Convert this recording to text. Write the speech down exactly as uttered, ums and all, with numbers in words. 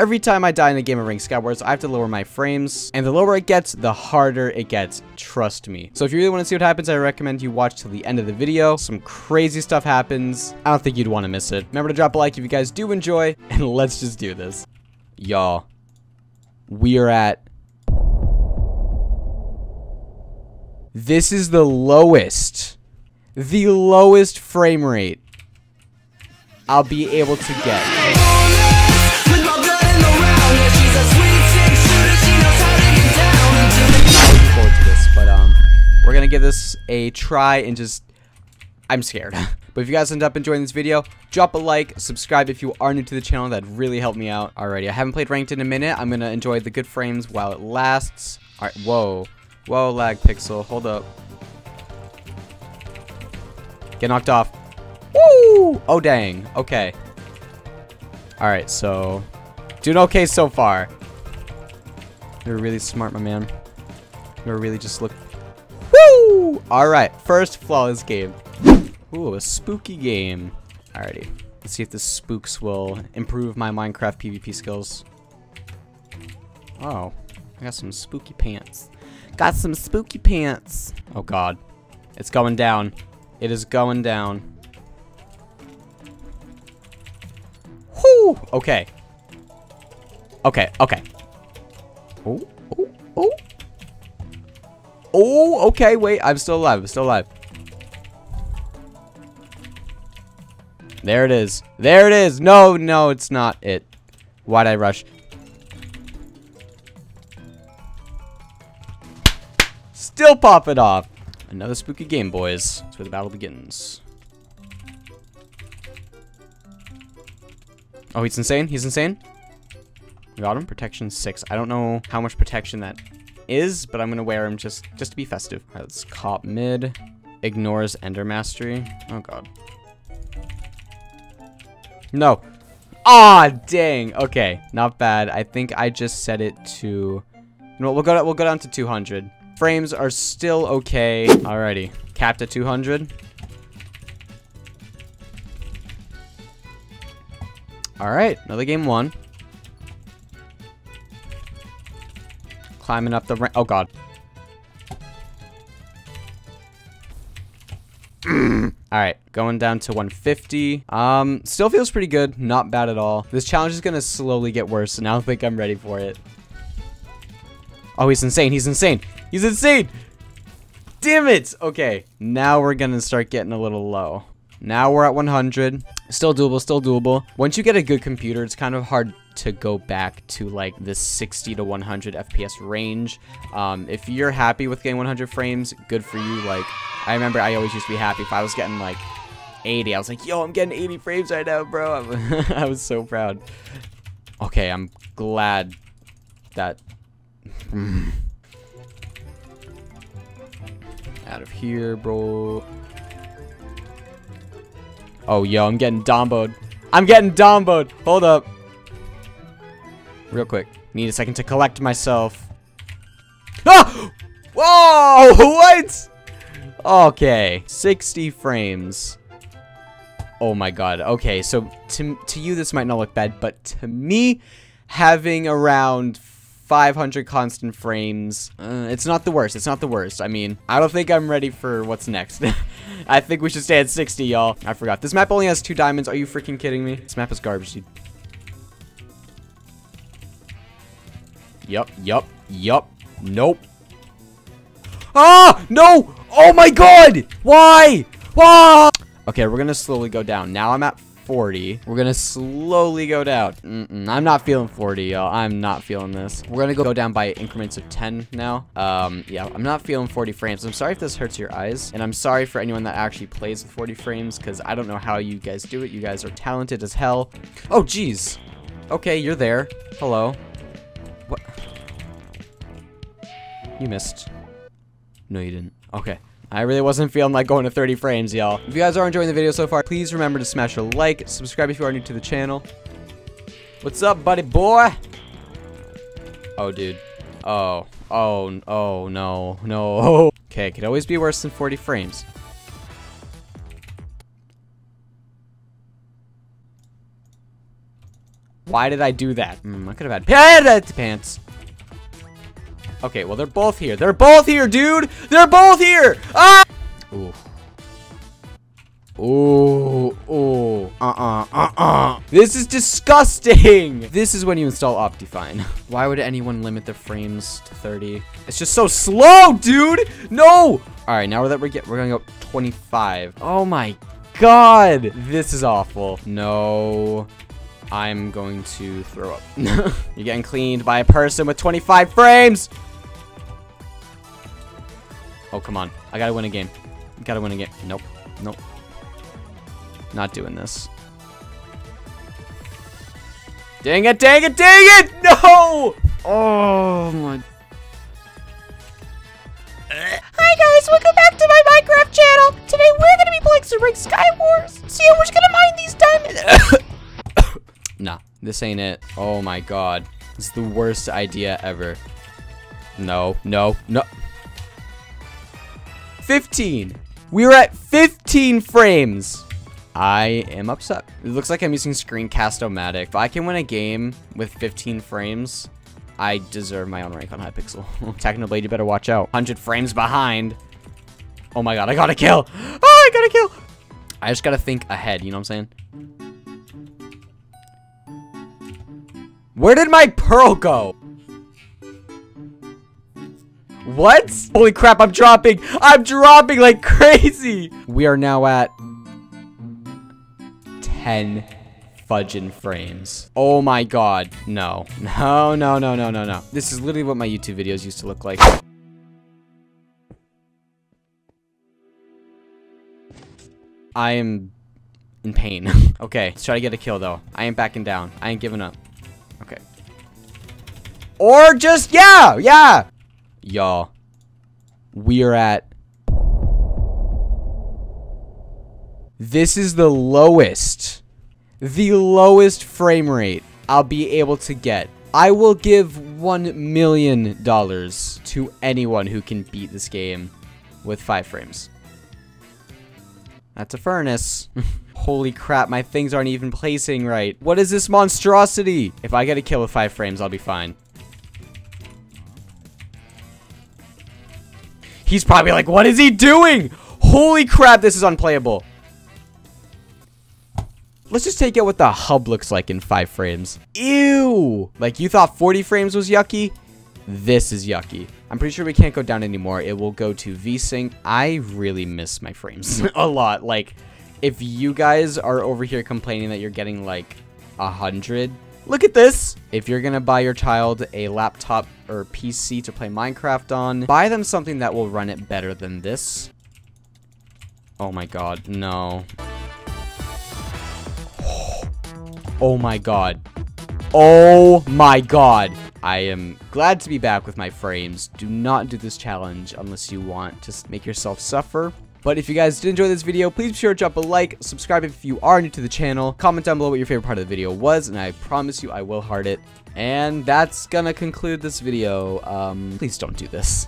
Every time I die in a game of Ring Skywars, I have to lower my frames, and the lower it gets, the harder it gets, trust me. So if you really want to see what happens, I recommend you watch till the end of the video. Some crazy stuff happens. I don't think you'd want to miss it. Remember to drop a like if you guys do enjoy, and let's just do this. Y'all, we are at... This is the lowest, the lowest frame rate I'll be able to get. I look forward to this, but um, we're gonna give this a try and just, I'm scared. But if you guys end up enjoying this video, drop a like, subscribe if you are new to the channel, that'd really help me out. Alrighty, I haven't played ranked in a minute. I'm gonna enjoy the good frames while it lasts. All right, whoa. Whoa, lag pixel. Hold up. Get knocked off. Woo! Oh, dang. Okay. Alright, so... doing okay so far. You're really smart, my man. You're really just look... Woo! Alright, first flawless game. Ooh, a spooky game. Alrighty. Let's see if the spooks will improve my Minecraft PvP skills. Oh. I got some spooky pants. Got some spooky pants. Oh god. It's going down. It is going down. Whoo! Okay. Okay, okay. Oh, oh, oh. Oh, okay, wait. I'm still alive. I'm still alive. There it is. There it is. No, no, it's not it. Why'd I rush? Still pop it off. Another spooky game, boys. That's where the battle begins. Oh, he's insane. He's insane. Got him. Protection six. I don't know how much protection that is, but I'm going to wear him just, just to be festive. All right, let's cop mid. Ignores Ender Mastery. Oh, God. No. Ah, oh, dang. Okay, not bad. I think I just set it to... You know what? We'll go, to, we'll go down to two hundred. Frames are still okay. Alrighty. Capped at two hundred. Alright. Another game one. Climbing up the ramp. Oh, God. Alright. Going down to one fifty. Um, still feels pretty good. Not bad at all. This challenge is going to slowly get worse, and I don't think I'm ready for it. Oh, he's insane. He's insane. He's insane! Damn it! Okay, now we're gonna start getting a little low. Now we're at one hundred. Still doable, still doable. Once you get a good computer, it's kind of hard to go back to like the sixty to one hundred F P S range. Um, if you're happy with getting one hundred frames, good for you. Like, I remember I always used to be happy if I was getting like eighty. I was like, yo, I'm getting eighty frames right now, bro. I was so proud. Okay, I'm glad that... Out of here, bro. Oh, yo, I'm getting domboed. I'm getting domboed. Hold up. Real quick. Need a second to collect myself. Ah! Whoa! What? Okay. sixty frames. Oh, my God. Okay, so to, to you, this might not look bad, but to me, having around... five hundred constant frames. Uh, it's not the worst. It's not the worst. I mean, I don't think I'm ready for what's next. I think we should stay at sixty, y'all. I forgot. This map only has two diamonds. Are you freaking kidding me? This map is garbage, dude. Yup, yup, yup. Nope. Ah! No! Oh my god! Why? Why? Okay, we're gonna slowly go down. Now I'm at forty. We're gonna slowly go down. Mm-mm, I'm not feeling forty, y'all. I'm not feeling this. We're gonna go down by increments of ten now. Um, yeah, I'm not feeling forty frames. I'm sorry if this hurts your eyes, and I'm sorry for anyone that actually plays with forty frames, because I don't know how you guys do it. You guys are talented as hell. Oh, jeez. Okay, you're there. Hello. What? You missed. No, you didn't. Okay. I really wasn't feeling like going to thirty frames, y'all. If you guys are enjoying the video so far, please remember to smash a like, subscribe if you are new to the channel. What's up, buddy boy? Oh, dude. Oh. Oh, oh, no. No. Okay, it could always be worse than forty frames. Why did I do that? Mm, I could have had pants. Okay, well, they're both here. They're both here, dude! They're both here! Ah! Ooh. Ooh, ooh, uh-uh, uh-uh. This is disgusting. This is when you install Optifine. Why would anyone limit their frames to thirty? It's just so slow, dude. No. All right, now that we're get, we're going up twenty-five. Oh my God, this is awful. No, I'm going to throw up. You're getting cleaned by a person with twenty-five frames. Oh, come on. I gotta win a game. Gotta win a game. Nope, nope. Not doing this. Dang it, dang it, dang it! No! Oh my. Hi guys, welcome back to my Minecraft channel. Today we're gonna be playing some Skywars. See, we're just gonna mine these diamonds. Nah, this ain't it. Oh my God. This is the worst idea ever. No, no, no. fifteen. We were at fifteen frames. I am upset. It looks like I'm using screencast-o-matic. If I can win a game with fifteen frames, I deserve my own rank on Hypixel. Technoblade, you better watch out. one hundred frames behind. Oh my God, I gotta kill. Oh, I gotta kill. I just gotta think ahead, you know what I'm saying? Where did my pearl go? What? Holy crap, I'm dropping. I'm dropping like crazy. We are now at ten fudging frames. Oh my God. No. No, no, no, no, no, no. This is literally what my YouTube videos used to look like. I am in pain. Okay, let's try to get a kill though. I ain't backing down. I ain't giving up. Okay. Or just, yeah, yeah. Y'all, we are at... This is the lowest, the lowest frame rate I'll be able to get. I will give one million dollars to anyone who can beat this game with five frames. That's a furnace. Holy crap, my things aren't even placing right. What is this monstrosity? If I get a kill with five frames, I'll be fine. He's probably like, what is he doing? Holy crap, this is unplayable. Let's just take out what the hub looks like in five frames. Ew! Like, you thought forty frames was yucky? This is yucky. I'm pretty sure we can't go down anymore. It will go to V-Sync. I really miss my frames a lot. Like, if you guys are over here complaining that you're getting, like, one hundred, look at this! If you're gonna buy your child a laptop or P C to play Minecraft on, buy them something that will run it better than this. Oh my God, no. Oh my God. Oh my God. I am glad to be back with my frames. Do not do this challenge unless you want to make yourself suffer. But if you guys did enjoy this video, please be sure to drop a like, subscribe if you are new to the channel, comment down below what your favorite part of the video was, and I promise you I will heart it. And that's gonna conclude this video. Um, please don't do this.